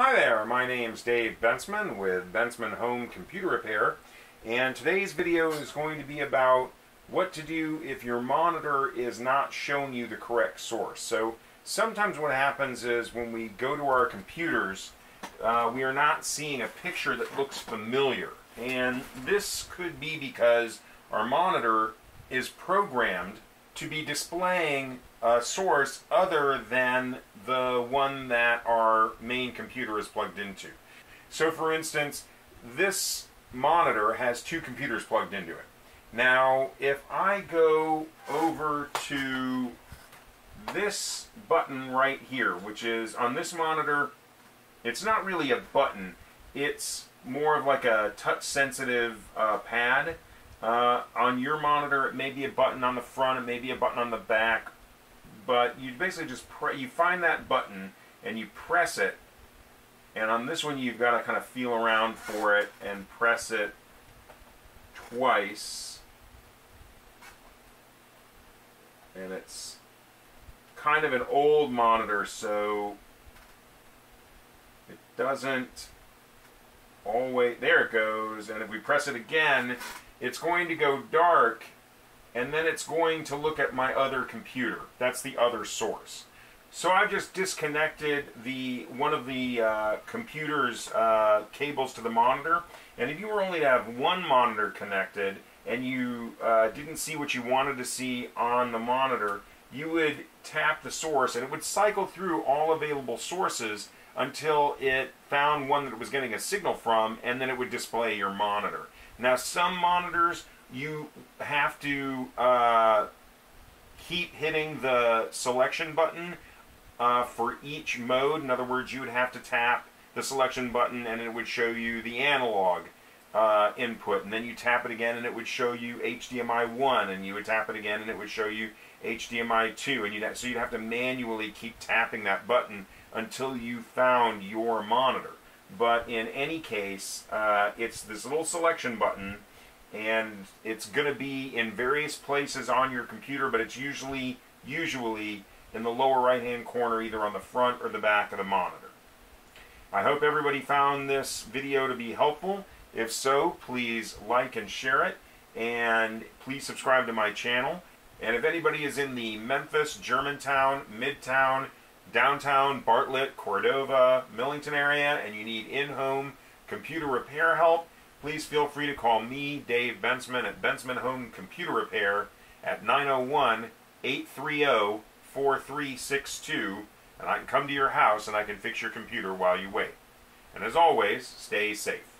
Hi there, my name's Dave Bensman with Bensman Home Computer Repair, and today's video is going to be about what to do if your monitor is not showing you the correct source. So sometimes what happens is when we go to our computers, we are not seeing a picture that looks familiar, and this could be because our monitor is programmed to be displaying a source other than the one that our main computer is plugged into. So for instance, this monitor has two computers plugged into it. Now if I go over to this button right here, which is on this monitor, it's not really a button, it's more of like a touch sensitive pad. On your monitor, it may be a button on the front, it may be a button on the back, but you basically just you find that button and you press it, and on this one you've got to kind of feel around for it and press it twice, and it's kind of an old monitor, so it doesn't always, there it goes, and if we press it again, it's going to go dark, and then it's going to look at my other computer. That's the other source. So I've just disconnected one of the computer's cables to the monitor, and if you were only to have one monitor connected and you didn't see what you wanted to see on the monitor, you would tap the source and it would cycle through all available sources until it found one that it was getting a signal from, and then it would display your monitor. Now some monitors, you have to keep hitting the selection button for each mode. In other words, you would have to tap the selection button and it would show you the analog input, and then you tap it again and it would show you HDMI 1, and you would tap it again and it would show you HDMI 2, and so you'd have to manually keep tapping that button until you found your monitor. But in any case, it's this little selection button, and it's going to be in various places on your computer, but it's usually in the lower right hand corner, either on the front or the back of the monitor. I hope everybody found this video to be helpful. If so, please like and share it, and please subscribe to my channel. And if anybody is in the Memphis, Germantown, Midtown, Downtown, Bartlett, Cordova, Millington area, and you need in-home computer repair help, please feel free to call me, Dave Bensman, at Bensman Home Computer Repair at 901-830-4362, and I can come to your house and I can fix your computer while you wait. And as always, stay safe.